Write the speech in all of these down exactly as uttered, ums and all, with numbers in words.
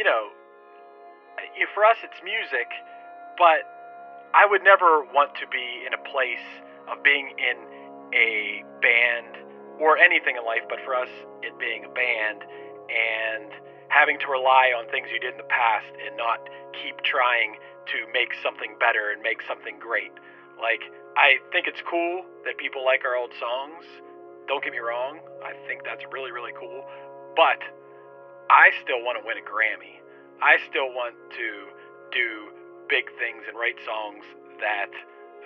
you know, for us it's music, but I would never want to be in a place of being in a band or anything in life, but for us it being a band and having to rely on things you did in the past and not keep trying to make something better and make something great. Like, I think it's cool that people like our old songs. Don't get me wrong. I think that's really, really cool. But I still want to win a Grammy. I still want to do big things and write songs that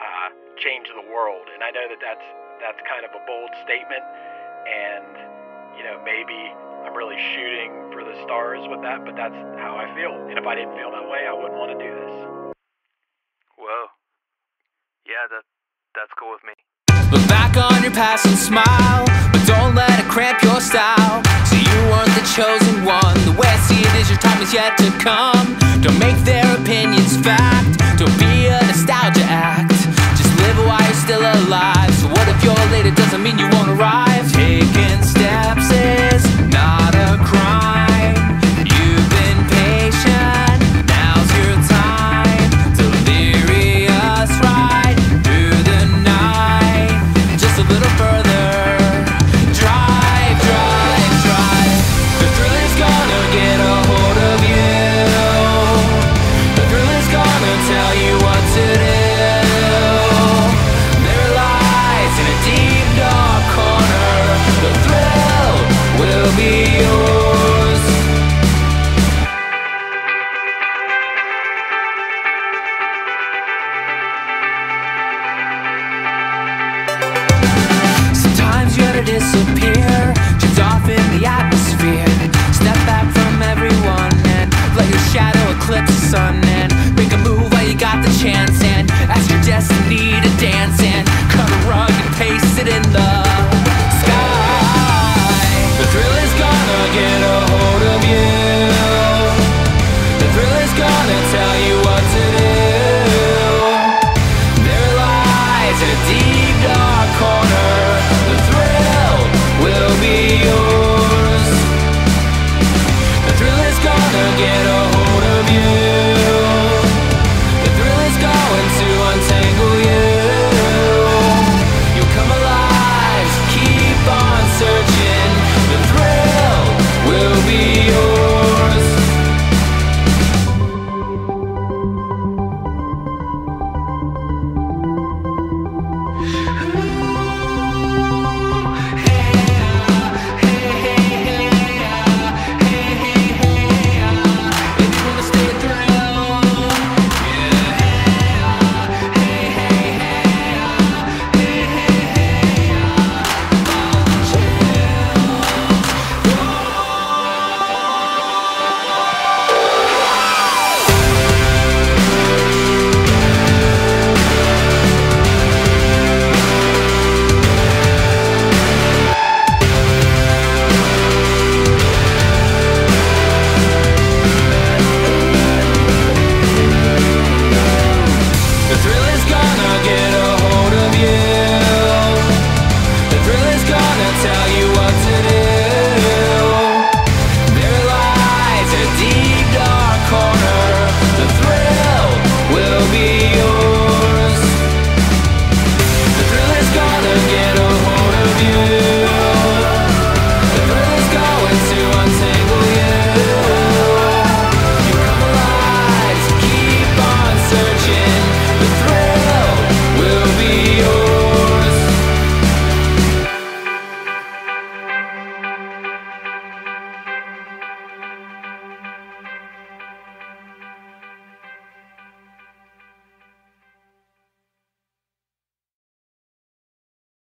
uh, change the world. And I know that that's, that's kind of a bold statement. And, you know, maybe I'm really shooting for the stars with that, but that's how I feel. And if I didn't feel that way, I wouldn't want to do this. Whoa. Yeah, that, that's cool with me. Look back on your past and smile, but don't let it cramp your style. So you weren't the chosen one. The way I see it is your time is yet to come. Don't make their opinions fact. Don't be a nostalgia act. Just live while you're still alive. So what if you're late? It doesn't mean you won't arrive. Taking steps is not a crime.